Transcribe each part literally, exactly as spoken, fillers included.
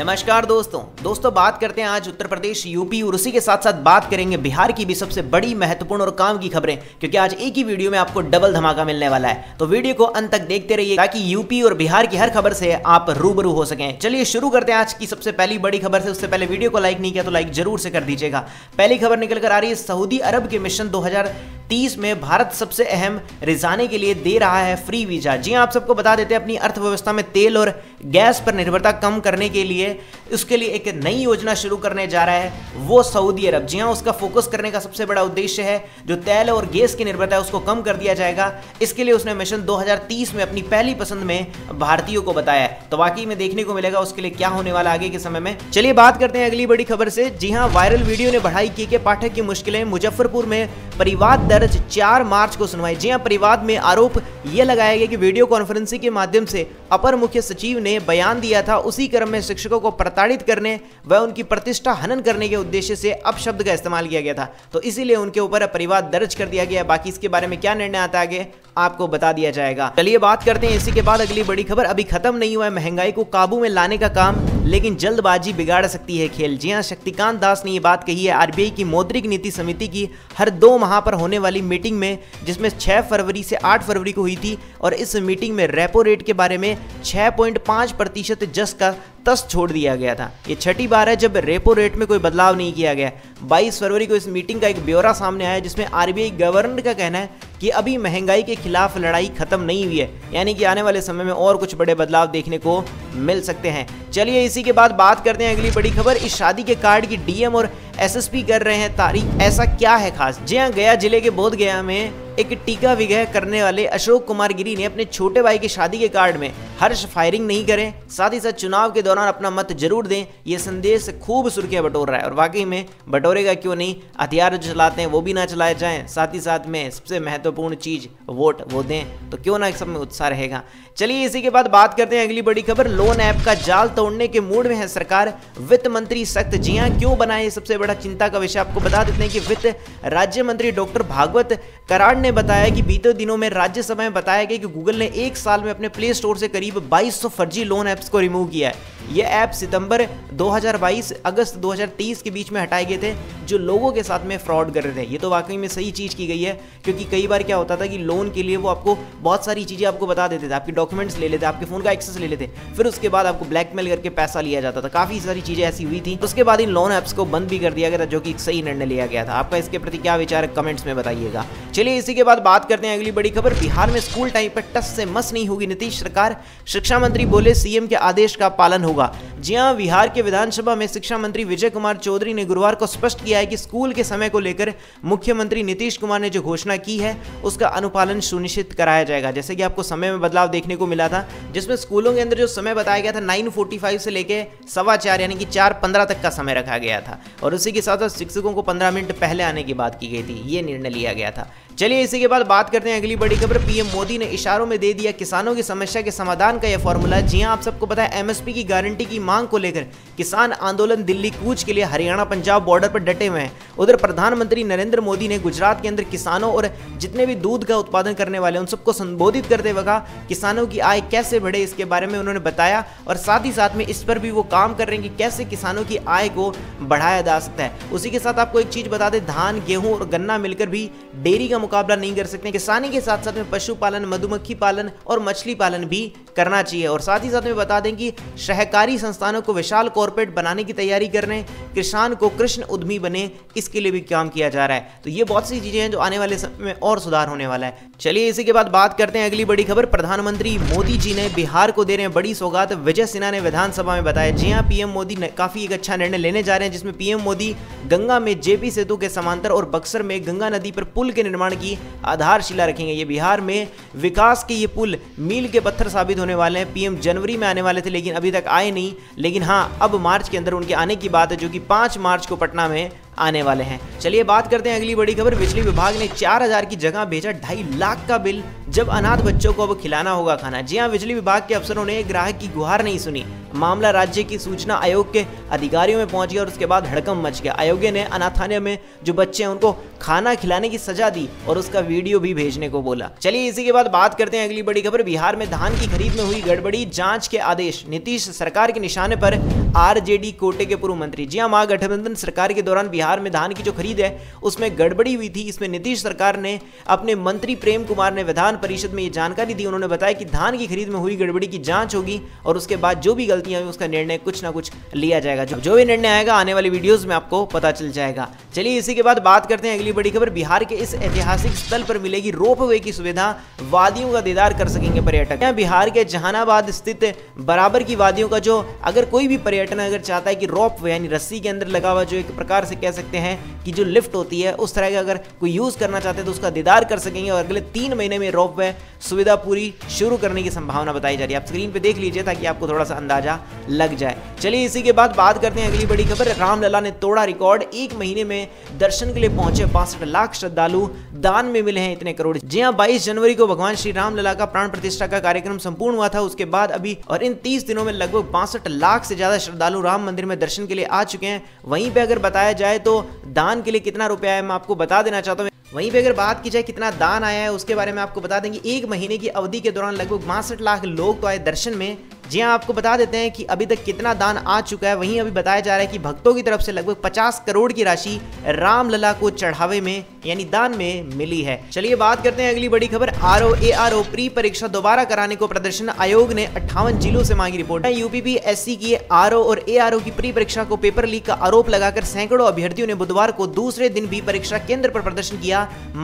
नमस्कार दोस्तों दोस्तों बात करते हैं आज उत्तर प्रदेश, यूपी और उसी के साथ साथ बात करेंगे बिहार की भी सबसे बड़ी, महत्वपूर्ण और काम की खबरें, क्योंकि आज एक ही वीडियो में आपको डबल धमाका मिलने वाला है। तो वीडियो को अंत तक देखते रहिए ताकि यूपी और बिहार की हर खबर से आप रूबरू हो सके। चलिए शुरू करते हैं आज की सबसे पहली बड़ी खबर से। उससे पहले वीडियो को लाइक नहीं किया तो लाइक जरूर से कर दीजिएगा। पहली खबर निकल कर आ रही है, सऊदी अरब के मिशन दो हजार तीस में भारत सबसे अहम रिझाने के लिए दे रहा है फ्री वीजा। जी आप सबको बता देते हैं, अपनी अर्थव्यवस्था में तेल और गैस पर निर्भरता कम करने के लिए उसके लिए एक नई योजना शुरू करने जा रहा है वो सऊदी अरब। जी हाँ, उसका फोकस करने का सबसे बड़ा उद्देश्य है जो तेल और गैस की निर्भरता है उसको कम कर दिया जाएगा। इसके लिए उसने मिशन दो हजार तीस में अपनी पहली पसंद में भारतीयों को बताया है। तो वाकई में देखने को मिलेगा उसके लिए क्या होने वाला आगे के समय में। चलिए बात करते हैं अगली बड़ी खबर से। जी हाँ, वायरल वीडियो ने बढ़ाई की के पाठक की मुश्किलें। मुजफ्फरपुर में परिवाद दर्ज चार मार्च को सुनवाई। जी हाँ, परिवाद में आरोप यह लगाया गया कि वीडियो कॉन्फ्रेंसिंग के माध्यम से अपर मुख्य सचिव ने बयान दिया था, उसी क्रम में शिक्षकों को प्रताड़ित करने व उनकी प्रतिष्ठा हनन करने के उद्देश्य से अपशब्द का इस्तेमाल किया गया था, तो इसीलिए उनके ऊपर परिवाद दर्ज कर दिया गया। बाकी इसके बारे में क्या निर्णय आता आगे आपको बता दिया जाएगा। चलिए बात करते हैं इसी के बाद अगली बड़ी खबर। अभी खत्म नहीं हुआ है, महंगाई को काबू में लाने का काम, लेकिन जल्दबाजी बिगाड़ सकती है खेल। जी हाँ, शक्तिकांत दास ने ये बात कही है आरबीआई की मौद्रिक नीति समिति की हर दो माह पर होने वाली मीटिंग में, जिसमें छह फरवरी से आठ फरवरी को हुई थी, और इस मीटिंग में रेपो रेट के बारे में छह पॉइंट पाँच प्रतिशत जस का तस छोड़ दिया गया था। ये छठी बार है जब रेपो रेट में कोई बदलाव नहीं किया गया। बाईस फरवरी को इस मीटिंग का एक ब्यौरा सामने आया जिसमें आरबीआई गवर्नर का कहना है कि अभी महंगाई के खिलाफ लड़ाई खत्म नहीं हुई है, यानी कि आने वाले समय में और कुछ बड़े बदलाव देखने को मिल सकते हैं। चलिए इसी के बाद बात करते हैं अगली बड़ी खबर। इस शादी के कार्ड की डीएम और एसएसपी कर रहे हैं तारीख, ऐसा क्या है खास? जी हाँ, गया जिले के बोध गया में एक टीका विग्रह करने वाले अशोक कुमार गिरी ने अपने छोटे भाई की शादी के कार्ड में हर्ष फायरिंग नहीं करें, साथ ही साथ चुनाव के दौरान अपना मत जरूर दें, ये संदेश खूब सुर्खियां बटोर रहा है। और वाकई में बटोरेगा क्यों नहीं, हथियार जो चलाते हैं वो भी ना चलाए जाएं, साथ ही साथ में सबसे महत्वपूर्ण चीज वोट वो दें, तो क्यों ना सब में उत्साह रहेगा। चलिए इसी के बाद बात करते हैं अगली बड़ी खबर। लोन ऐप का जाल तोड़ने के मूड में है सरकार, वित्त मंत्री सख्त। जी हाँ, क्यों बनाए सबसे बड़ा चिंता का विषय। आपको बता देते हैं कि वित्त राज्य मंत्री डॉक्टर भागवत कराड़ ने बताया कि बीते दिनों में राज्यसभा में बताया गया कि गूगल ने एक साल में अपने प्ले स्टोर से करीब बाईस सौ फर्जी लोन ऐप्स को रिमूव किया है। ये ऐप सितंबर दो हजार बाईस अगस्त दो हजार तेईस के बीच में हटाए गए थे जो लोगों के साथ में फ्रॉड कर रहे थे। ये तो वाकई में सही चीज़ की गई है, क्योंकि कई बार क्या होता था कि लोन के लिए वो आपको बहुत सारी चीज़ें आपको बता देते थे, आपके डॉक्यूमेंट्स ले लेते, आपके फ़ोन का एक्सेस ले लेते, फिर उसके बाद आपको ब्लैकमेल करके पैसा लिया जाता था। काफ़ी सारी चीज़ें ऐसी हुई थी, उसके बाद इन लोन ऐप्स को बंद भी कर दिया गया था, जो कि सही निर्णय लिया गया था। आपका इसके प्रति क्या विचार है कमेंट्स में बताइएगा। चलिए इसी के बाद बात करते हैं अगली बड़ी खबर। बिहार में स्कूल टाइम पर टस से मस नहीं होगी नीतीश सरकार, शिक्षा मंत्री बोले सीएम के आदेश का पालन होगा। जी हाँ, बिहार के विधानसभा में शिक्षा मंत्री विजय कुमार चौधरी ने गुरुवार को स्पष्ट किया है कि स्कूल के समय को लेकर मुख्यमंत्री नीतीश कुमार ने जो घोषणा की है उसका अनुपालन सुनिश्चित कराया जाएगा। जैसे कि आपको समय में बदलाव देखने को मिला था, जिसमें स्कूलों के अंदर जो समय बताया गया था नाइन फोर्टी फाइव से लेकर सवा चार यानी कि चार पंद्रह तक का समय रखा गया था, और उसी के साथ साथ शिक्षकों को पंद्रह मिनट पहले आने की बात की गई थी। ये निर्णय लिया गया था। चलिए इसी के बाद बात करते हैं अगली बड़ी खबर। पीएम मोदी ने इशारों में दे दिया किसानों की समस्या के समाधान का यह फॉर्मूला। जी हां, आप सबको पता है एमएसपी की गारंटी की मांग को लेकर किसान आंदोलन दिल्ली कूच के लिए हरियाणा पंजाब बॉर्डर पर डटे हुए हैं। उधर प्रधानमंत्री नरेंद्र मोदी ने गुजरात के अंदर किसानों और जितने भी दूध का उत्पादन करने वाले उन सबको संबोधित करते हुए कहा किसानों की आय कैसे बढ़े, इसके बारे में उन्होंने बताया, और साथ ही साथ में इस पर भी वो काम कर रहे हैं कि कैसे किसानों की आय को बढ़ाया जा सकता है। उसी के साथ आपको एक चीज बता दें, धान गेहूं और गन्ना मिलकर भी डेयरी का मुकाबला नहीं कर सकते। किसानी के साथ साथ में पशुपालन, मधुमक्खी पालन और मछली पालन भी करना चाहिए। और साथ ही साथ में बता दें कि सहकारी संस्थानों को विशाल कॉर्पोरेट बनाने की तैयारी कर रहे हैं, किसान को कृष्ण उद्यमी बने इसके लिए भी काम किया जा रहा है। तो ये बहुत सी चीजें हैं जो आने वाले समय में और सुधार होने वाला है। चलिए इसी के बाद बात करते हैं अगली बड़ी खबर। प्रधानमंत्री मोदी जी ने बिहार को दे रहे हैं बड़ी सौगात, विजय सिन्हा ने विधानसभा में बताया। जी हाँ, पीएम मोदी काफी एक अच्छा निर्णय लेने जा रहे हैं, जिसमें पीएम मोदी गंगा में जेपी सेतु के समांतर और बक्सर में गंगा नदी पर पुल के निर्माण की आधारशिला रखेंगे। ये बिहार में विकास के ये पुल मील के पत्थर साबित होने वाले हैं। पीएम जनवरी में आने वाले थे लेकिन अभी तक आए नहीं, लेकिन हाँ अब मार्च के अंदर उनके आने की बात है, जो कि पाँच मार्च को पटना में आने वाले हैं। चलिए बात करते हैं अगली बड़ी खबर। बिजली विभाग ने चार हजार की जगह भेजा ढाई लाख का बिल, जब अनाथ बच्चों को अब खिलाना होगा खाना। जी हाँ, बिजली विभाग के अफसरों ने ग्राहक की गुहार नहीं सुनी। मामला राज्य की सूचना आयोग के अधिकारियों में पहुंच गया और उसके बाद हड़कंप मच गया। आयोग ने अनाथालय में जो बच्चे हैं उनको खाना खिलाने की सजा दी और उसका वीडियो भी भेजने को बोला। चलिए इसी के बाद बात करते हैं अगली बड़ी खबर। बिहार में धान की खरीद में हुई गड़बड़ी, जांच के आदेश, नीतीश सरकार के निशाने पर आरजेडी कोटे के पूर्व मंत्री। जी हाँ, महागठबंधन सरकार के दौरान बिहार में धान की जो खरीद है उसमें गड़बड़ी हुई थी। इसमें नीतीश सरकार ने अपने मंत्री प्रेम कुमार ने विधान परिषद में ये जानकारी दी। उन्होंने बताया कि धान की खरीद में हुई गड़बड़ी की जांच होगी और उसके बाद जो भी गलतियां हुई उसका निर्णय कुछ ना कुछ लिया जाएगा। जो भी निर्णय आएगा आने वाली वीडियोस में आपको पता चल जाएगा। चलिए इसी के बाद बात करते हैं अगली बड़ी खबर। बिहार के इस ऐतिहासिक स्थल पर मिलेगी रोप वे की सुविधा, वादियों का दीदार कर सकेंगे पर्यटक। बिहार के जहानाबाद स्थित बराबर की वादियों का जो अगर कोई भी पर्यटन अगर चाहता है कि रोप वे यानी रस्सी के अंदर लगा हुआ जो एक प्रकार से कह सकते हैं कि जो लिफ्ट होती है उस तरह का अगर कोई यूज करना चाहते हैं तो उसका दीदार कर सकेंगे और अगले तीन महीने में रोप वे सुविधा पूरी शुरू करने की संभावना बताई जा रही है। आप स्क्रीन पे देख लीजिए ताकि आपको थोड़ा सा अंदाजा लग जाए। चलिए इसी के बाद बात करते हैं अगली बड़ी खबर। रामलला ने तोड़ा रिकॉर्ड, एक महीने में दर्शन के लिए पहुंचे बासठ लाख श्रद्धालु, दान में मिले हैं इतने करोड़। जी हाँ, बाईस जनवरी को भगवान श्री रामलला का प्राण प्रतिष्ठा का कार्यक्रम संपूर्ण हुआ था। उसके बाद अभी और इन तीस दिनों में लगभग बासठ लाख से ज्यादा श्रद्धालु राम मंदिर में दर्शन के लिए आ चुके हैं। वहीं पे अगर बताया जाए तो दान के लिए कितना रुपया है मैं आपको बता देना चाहता हूँ। वहीं पे अगर बात की जाए कितना दान आया है उसके बारे में आपको बता देंगे। एक महीने की अवधि के दौरान लगभग बासठ लाख लोग तो आए दर्शन में। जी हाँ, आपको बता देते हैं कि अभी तक कितना दान आ चुका है। वहीं अभी बताया जा रहा है कि भक्तों की तरफ से लगभग पचास करोड़ की राशि रामलला को चढ़ावे में यानी दान में मिली है। चलिए बात करते हैं अगली बड़ी खबर। R O A R O pre परीक्षा दोबारा कराने को प्रदर्शन, आयोग ने अट्ठावन जिलों से मांगी रिपोर्ट। यूपीपीएससी की आरओ और एआरओ की प्री परीक्षा को पेपर लीक का आरोप लगाकर सैकड़ों अभ्यर्थियों ने बुधवार को दूसरे दिन भी परीक्षा केंद्र पर प्रदर्शन किया।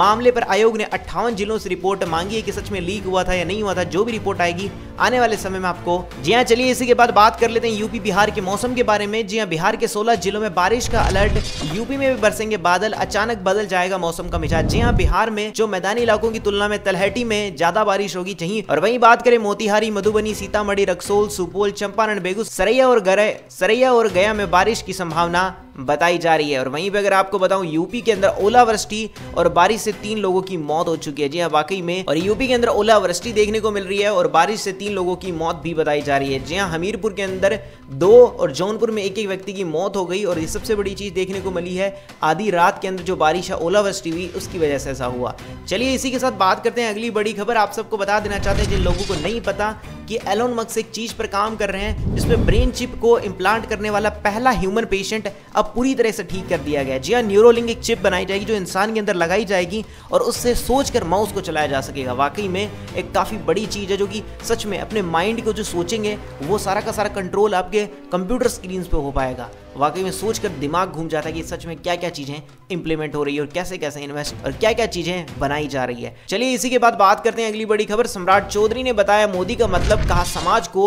मामले पर आयोग ने अट्ठावन जिलों से रिपोर्ट मांगी है कि सच में लीक हुआ था या नहीं हुआ था। जो भी रिपोर्ट आएगी आने वाले समय में आपको। जी हाँ, चलिए इसी के बाद बात कर लेते हैं यूपी बिहार के मौसम के बारे में। जी हाँ, बिहार के सोलह जिलों में बारिश का अलर्ट, यूपी में भी बरसेंगे बादल, अचानक बदल जाएगा मौसम का मिजाज। जी हाँ, बिहार में जो मैदानी इलाकों की तुलना में तलहटी में ज्यादा बारिश होगी चाहिए। और वहीं बात करें मोतिहारी, मधुबनी, सीतामढ़ी, रक्सौल, सुपौल, चंपारण, बेगूसराय और गरय सरैया और गया में बारिश की संभावना बताई जा रही है। और वहीं पे अगर आपको बताऊं यूपी के अंदर ओलावृष्टि और बारिश से तीन लोगों की मौत हो चुकी है। जी हाँ, वाकई में और यूपी के अंदर ओलावृष्टि देखने को मिल रही है और बारिश से तीन लोगों की मौत भी बताई जा रही है। जी हाँ, हमीरपुर के अंदर दो और जौनपुर में एक एक व्यक्ति की मौत हो गई। और ये सबसे बड़ी चीज देखने को मिली है, आधी रात के अंदर जो बारिश है ओलावृष्टि हुई उसकी वजह से ऐसा हुआ। चलिए इसी के साथ बात करते हैं अगली बड़ी खबर। आप सबको बता देना चाहते हैं जिन लोगों को नहीं पता कि एलोन मस्क एक चीज पर काम कर रहे हैं जिसमें ब्रेन चिप को इम्प्लांट करने वाला पहला ह्यूमन पेशेंट अब पूरी तरह से ठीक कर दिया गया है। जी हाँ, न्यूरोलिंक एक चिप बनाई जाएगी जो इंसान के अंदर लगाई जाएगी और उससे सोचकर माउस को चलाया जा सकेगा। वाकई में एक काफी बड़ी चीज है जो कि सच में अपने माइंड को जो सोचेंगे वो सारा का सारा कंट्रोल आपके कंप्यूटर स्क्रीन पर हो पाएगा। वाकई में सोचकर दिमाग घूम जाता है कि सच में क्या क्या चीजें इंप्लीमेंट हो रही है और कैसे कैसे इन्वेस्ट और क्या क्या चीजें बनाई जा रही है। चलिए इसी के बाद बात करते हैं अगली बड़ी खबर। सम्राट चौधरी ने बताया मोदी का मतलब, कहा समाज को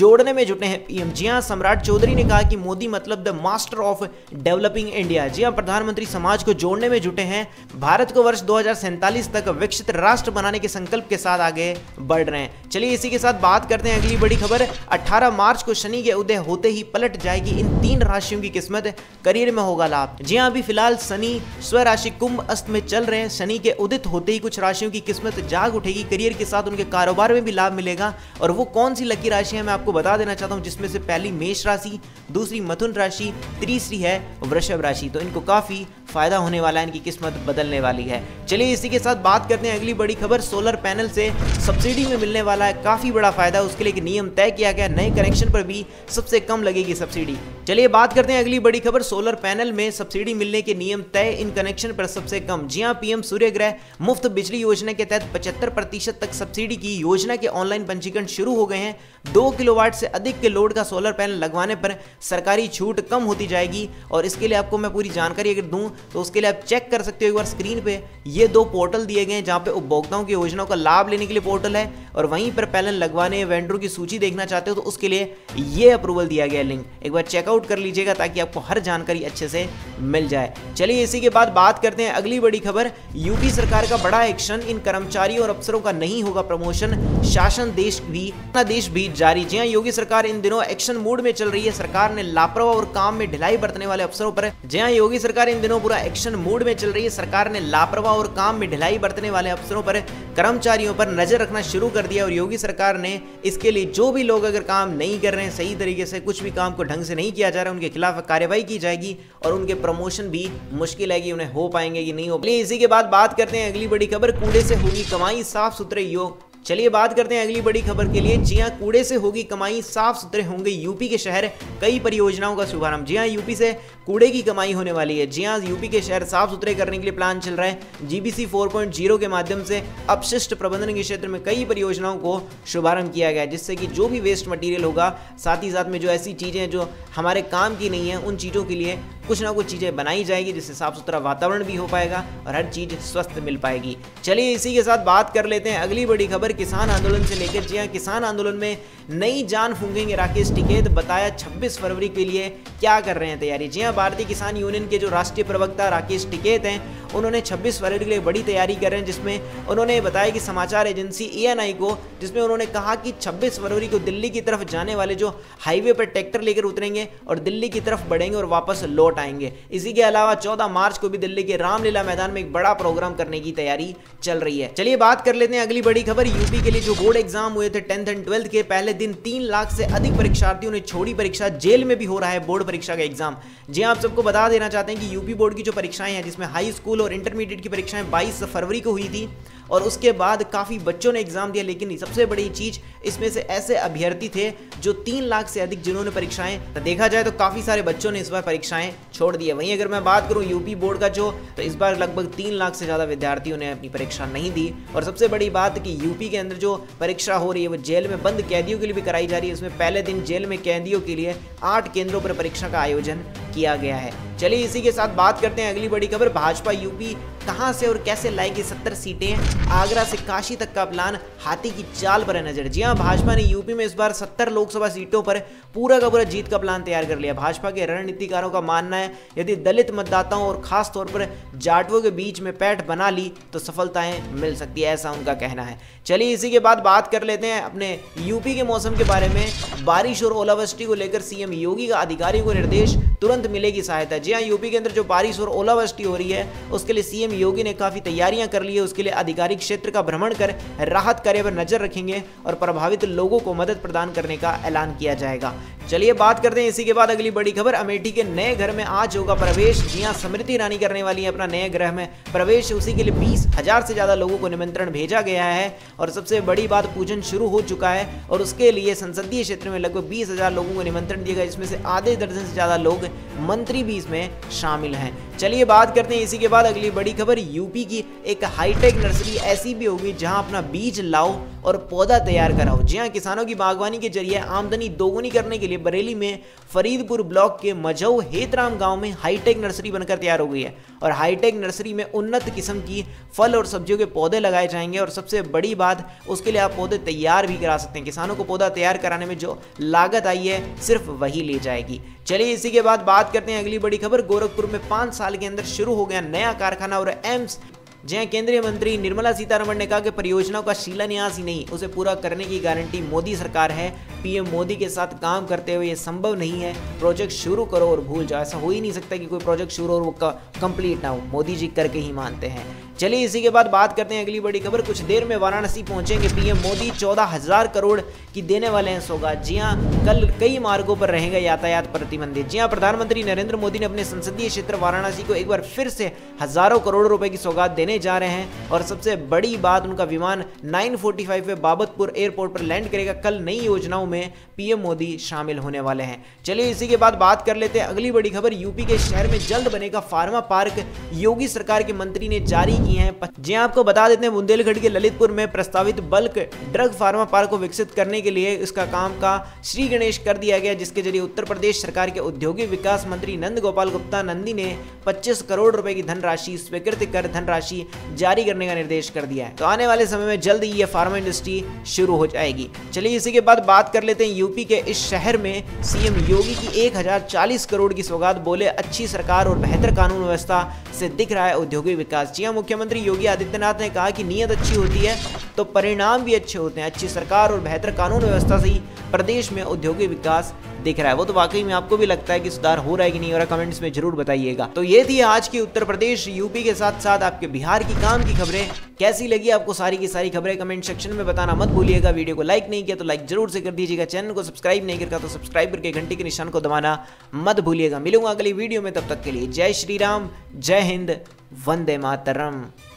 जोड़ने में जुटे हैं पीएम। जी हाँ, सम्राट चौधरी ने कहा कि मोदी मतलब the master of developing India. जी हाँ, प्रधानमंत्री समाज को जोड़ने में जुटे हैं, भारत को वर्ष दो हजार सैंतालीस तक विकसित राष्ट्र बनाने के संकल्प के साथ आगे बढ़ रहे हैं। चलिए इसी के साथ बात करते हैं अगली बड़ी खबर। अठारह मार्च को शनि के उदय होते ही पलट जाएगी इन तीन राशियों की किस्मत, करियर में होगा लाभ। जी हाँ, अभी फिलहाल शनि स्वराशि कुंभ अस्त में चल रहे हैं। शनि के उदित होते ही कुछ राशियों की किस्मत जाग उठेगी, करियर के साथ उनके कारोबार में भी लाभ मिलेगा। और वो कौन सी लकी राशि है मैं आपको बता देना चाहता हूँ, जिसमें से पहली मेष राशि, दूसरी मिथुन राशि, तीसरी है वृषभ राशि। तो इनको काफी फायदा होने वाला है, इनकी किस्मत बदलने वाली है। चलिए इसी के साथ बात करते हैं अगली बड़ी खबर। सोलर पैनल से सब्सिडी में मिलने वाला है काफी बड़ा फायदा, उसके लिए एक नियम तय किया गया, नए कनेक्शन पर भी सबसे कम लगेगी सब्सिडी। चलिए बात करते हैं अगली बड़ी खबर। सोलर पैनल में सब्सिडी मिलने के नियम तय, इन कनेक्शन पर सबसे कम। जी हाँ, पीएम सूर्य ग्रह मुफ्त बिजली योजना के तहत पचहत्तर प्रतिशत तक सब्सिडी की योजना के ऑनलाइन पंजीकरण शुरू हो गए हैं। दो किलोवाट से अधिक के लोड का सोलर पैनल लगवाने पर सरकारी छूट कम होती जाएगी। और इसके लिए आपको मैं पूरी जानकारी अगर दूं तो उसके लिए आप चेक कर सकते हो एक बार स्क्रीन पे। ये दो पोर्टल दिए गए हैं जहां पे उपभोक्ताओं की योजनाओं का लाभ लेने के लिए पोर्टल है और वहीं पर पैनल लगवाने वेंडरों की सूची देखना चाहते हो तो उसके लिए ये अप्रूवल दिया गया लिंक, एक बार चेकआउट कर लीजिए। कीजिएगा ताकि आपको हर जानकारी अच्छे से मिल जाए। चलिए इसी के बाद बात करते हैं अगली बड़ी खबर, यूपी सरकार का बड़ा एक्शन, इन कर्मचारियों और अफसरों का नहीं होगा प्रमोशन, शासन देश भी देश भी जारी। जी हां, योगी सरकार इन दिनों एक्शन मोड में चल रही है। सरकार ने लापरवाह और काम में ढिलाई बरतने वाले अफसरों पर, जी हां, योगी सरकार इन दिनों पूरा एक्शन मोड में चल रही है। सरकार ने लापरवाह और काम में ढिलाई बरतने वाले अफसरों पर, कर्मचारियों पर नजर रखना शुरू कर दिया और योगी सरकार ने इसके लिए जो भी लोग अगर काम नहीं कर रहे हैं सही तरीके से, कुछ भी काम को ढंग से नहीं किया जा रहा है, उनके खिलाफ कार्रवाई की जाएगी और उनके प्रमोशन भी मुश्किल है कि उन्हें हो पाएंगे कि नहीं हो पाएंगे। इसी के बाद बात करते हैं अगली बड़ी खबर, कूड़े से होगी कमाई साफ सुथरे योग। चलिए बात करते हैं अगली बड़ी खबर के लिए। जी हां, कूड़े से होगी कमाई, साफ सुथरे होंगे यूपी के शहर, कई परियोजनाओं का शुभारंभ। जी हां, यूपी से कूड़े की कमाई होने वाली है। जी हां, यूपी के शहर साफ सुथरे करने के लिए प्लान चल रहा है। जीबीसी फोर पॉइंट ज़ीरो के माध्यम से अपशिष्ट प्रबंधन के क्षेत्र में कई परियोजनाओं को शुभारंभ किया गया है, जिससे कि जो भी वेस्ट मटीरियल होगा, साथ ही साथ में जो ऐसी चीज़ें जो हमारे काम की नहीं है, उन चीज़ों के लिए कुछ ना कुछ चीज़ें बनाई जाएगी, जिससे साफ सुथरा वातावरण भी हो पाएगा और हर चीज़ स्वस्थ मिल पाएगी। चलिए इसी के साथ बात कर लेते हैं अगली बड़ी खबर, किसान आंदोलन से लेकर। जी हां, किसान आंदोलन में नई जान फूंकेंगे राकेश टिकैत, बताया छब्बीस फरवरी के लिए क्या कर रहे हैं तैयारी। जी हां, भारतीय किसान यूनियन के जो राष्ट्रीय प्रवक्ता राकेश टिकैत हैं, उन्होंने छब्बीस फरवरी के लिए बड़ी तैयारी कर रहे हैं, जिसमें उन्होंने बताया कि समाचार एजेंसी ए एन आई को, जिसमें उन्होंने कहा कि छब्बीस फरवरी को दिल्ली की तरफ जाने वाले जो हाईवे पर ट्रैक्टर लेकर उतरेंगे और दिल्ली की तरफ बढ़ेंगे और वापस लौट आएंगे। इसी के अलावा चौदह मार्च को भी दिल्ली के रामलला मैदान में एक बड़ा प्रोग्राम करने की तैयारी चल रही है। चलिए बात कर लेते हैं अगली बड़ी खबर, यूपी के लिए जो बोर्ड एग्जाम हुए थे टेंथ एंड ट्वेल्थ के, पहले दिन तीन लाख से अधिक परीक्षार्थियों ने छोड़ी परीक्षा, जेल में भी हो रहा है बोर्ड परीक्षा का एग्जाम। जी आप सबको बता देना चाहते हैं कि यूपी बोर्ड की जो परीक्षाएं हैं, जिसमें हाई स्कूल और इंटरमीडिएट की परीक्षाएं बाईस फरवरी को हुई थी और उसके बाद काफ़ी बच्चों ने एग्जाम दिया, लेकिन सबसे बड़ी चीज़ इसमें से ऐसे अभ्यर्थी थे जो तीन लाख से अधिक जिन्होंने परीक्षाएं, देखा जाए तो काफ़ी सारे बच्चों ने इस बार परीक्षाएं छोड़ दी है। वहीं अगर मैं बात करूं यूपी बोर्ड का जो, तो इस बार लगभग तीन लाख से ज़्यादा विद्यार्थियों ने अपनी परीक्षा नहीं दी। और सबसे बड़ी बात कि यूपी के अंदर जो परीक्षा हो रही है वो जेल में बंद कैदियों के लिए भी कराई जा रही है। इसमें पहले दिन जेल में कैदियों के लिए आठ केंद्रों पर परीक्षा का आयोजन किया गया है। चलिए इसी के साथ बात करते हैं अगली बड़ी खबर, भाजपा यूपी कहां से और कैसे लाएगी सत्तर सीटें, आगरा से काशी तक का प्लान, हाथी की चाल पर है नजर। जी हां, भाजपा ने यूपी में इस बार सत्तर लोकसभा सीटों पर पूरा का पूरा जीत का प्लान तैयार कर लिया। भाजपा के रणनीतिकारों का मानना है यदि दलित मतदाताओं और खास तौर पर जाटवों के बीच में पैठ बना ली तो सफलताएं मिल सकती है, ऐसा उनका कहना है। चलिए इसी के बाद बात कर लेते हैं अपने यूपी के मौसम के बारे में। बारिश और ओलावृष्टि को लेकर सीएम योगी का अधिकारियों को निर्देश, तुरंत मिलेगी सहायता। जी हां, यूपी के अंदर जो बारिश और ओलावृष्टि हो रही है उसके लिए सीएम योगी ने काफी तैयारियां कर ली है। उसके लिए आधिकारिक क्षेत्र का भ्रमण कर राहत कार्य पर नजर रखेंगे और प्रभावित लोगों को मदद प्रदान करने का ऐलान किया जाएगा। चलिए बात करते हैं इसी के बाद अगली बड़ी खबर, अमेठी के नए घर में आज होगा प्रवेश। जी हां, स्मृति ईरानी करने वाली है अपना नए गृह में प्रवेश, उसी के लिए बीस हजार से ज्यादा लोगों को निमंत्रण भेजा गया है और सबसे बड़ी बात पूजन शुरू हो चुका है और उसके लिए संसदीय क्षेत्र में लगभग बीस हजार लोगों को निमंत्रण दिया गया, जिसमें से आधे दर्जन से ज्यादा लोग मंत्री भी इसमें शामिल हैं। चलिए बात करते हैं इसी के बाद अगली बड़ी खबर, यूपी की एक हाईटेक नर्सरी ऐसी भी होगी जहां अपना बीज लाओ और पौधा तैयार कराओ। जी हां, किसानों की बागवानी के जरिए आमदनी दोगुनी करने के लिए बरेली में फरीदपुर ब्लॉक के मजऊ हेतराम गांव में हाईटेक नर्सरी बनकर तैयार हो गई है और हाईटेक नर्सरी में उन्नत किस्म की फल और सब्जियों के पौधे लगाए जाएंगे और सबसे बड़ी बात उसके लिए आप पौधे तैयार भी करा सकते हैं। किसानों को पौधा तैयार कराने में जो लागत आई है सिर्फ वही ले जाएगी। चलिए इसी के बाद बात करते हैं अगली बड़ी खबर, गोरखपुर में पाँच साल के अंदर शुरू हो गया नया कारखाना और एम्स। जहां केंद्रीय मंत्री निर्मला सीतारमण ने कहा कि परियोजनाओं का शिलान्यास ही नहीं, उसे पूरा करने की गारंटी मोदी सरकार है। पीएम मोदी के साथ काम करते हुए ये संभव नहीं है। प्रोजेक्ट शुरू करो और भूल जाओ, ऐसा हो ही नहीं सकता कि कोई प्रोजेक्ट शुरू हो और वो कंप्लीट ना हो। मोदी जी करके ही मानते हैं। चलिए इसी के बाद बात करते हैं अगली बड़ी खबर, कुछ देर में वाराणसी पहुंचेंगे पीएम मोदी, चौदह हजार करोड़ की देने वाले हैं सौगात। जी हां, कल कई मार्गों पर रहेगा यातायात प्रतिबंधित। जी हां, प्रधानमंत्री नरेंद्र मोदी ने अपने संसदीय क्षेत्र वाराणसी को एक बार फिर से हजारों करोड़ रुपए की सौगात देने जा रहे हैं और सबसे बड़ी बात उनका विमान नाइन फोर्टी फाइव पे बाबतपुर एयरपोर्ट पर लैंड करेगा। कल नई योजनाओं में पीएम मोदी शामिल होने वाले हैं। चलिए इसी के बाद बात कर लेते हैं अगली बड़ी खबर, यूपी के शहर में जल्द बनेगा फार्मा पार्क। योगी सरकार के मंत्री ने जारी की हैं। जी आपको बता देते हैं, बुंदेलखंड के ललितपुर में प्रस्तावित बल्क ड्रग फार्मा पार्क को विकसित करने के लिए इसका काम का श्री गणेश कर दिया गया, जिसके जरिए उत्तर प्रदेश सरकार के औद्योगिक विकास मंत्री नंद गोपाल गुप्ता नंदी ने पच्चीस करोड़ रुपए की धनराशि स्वीकृत कर धनराशि जारी करने का निर्देश कर दिया है। तो आने वाले समय में जल्द ही यह फार्मा इंडस्ट्री शुरू हो जाएगी। चलिए इसी के बाद बात कर लेते हैं यूपी के इस शहर में सीएम योगी की एक हजार चालीस करोड़ की सौगात। बोले अच्छी सरकार और बेहतर कानून व्यवस्था से दिख रहा है औद्योगिक विकास। जी हां, मुख्यमंत्री योगी आदित्यनाथ ने कहा कि नीयत अच्छी होती है तो परिणाम भी अच्छे होते हैं। अच्छी सरकार और बेहतर कानून व्यवस्था से ही प्रदेश में औद्योगिक विकास दिख रहा है। वो तो वाकई में आपको भी लगता है कि सुधार हो रहा है कि नहीं हो रहा, कमेंट्स में जरूर बताइएगा। तो ये थी आज की उत्तर प्रदेश, यूपी के साथ साथ आपके बिहार की काम की खबरें। कैसी लगी आपको सारी की सारी खबरें, कमेंट सेक्शन में बताना मत भूलिएगा। वीडियो को लाइक नहीं किया तो लाइक जरूर से कर दीजिएगा। चैनल को सब्सक्राइब नहीं करता तो सब्सक्राइब करके घंटे के निशान को दबाना मत भूलिएगा। मिलूंगा अगली वीडियो में, तब तक के लिए जय श्री राम, जय हिंद, वंदे मातरम।